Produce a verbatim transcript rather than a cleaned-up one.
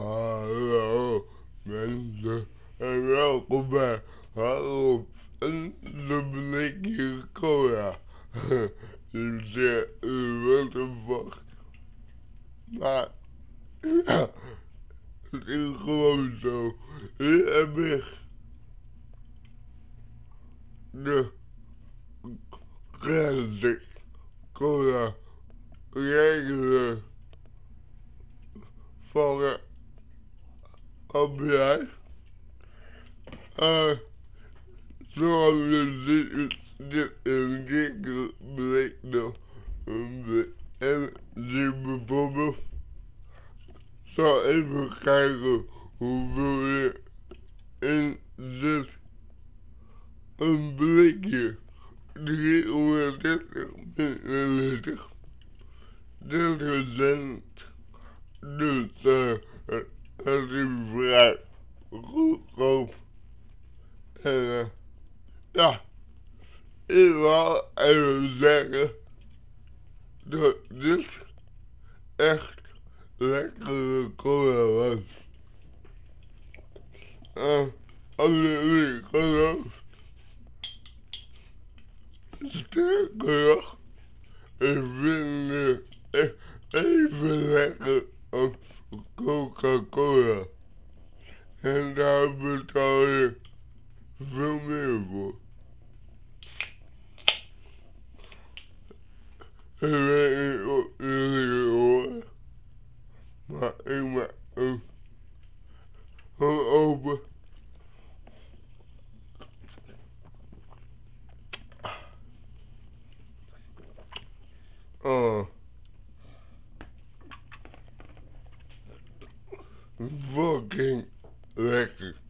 Hello, friends, and welcome back. Hello, friends, the Blinky Cola. You said, what the fuck? Not. It's close, though. It's a bit. The classic cola. Regular. Fuck. I'll be right. Uh, so I'm gonna sit and get the Blake now. And the energy performance. So every character who built it in this Blake here. The get over this and this. This present this uh as if black hope and uh yeah it was exactly that this echt lekkere cola was. Uh only colors still color is really even lekker of Coca-Cola, and I'll be talking from Evil. And I ain't really my in my own over. Uh fucking lekker.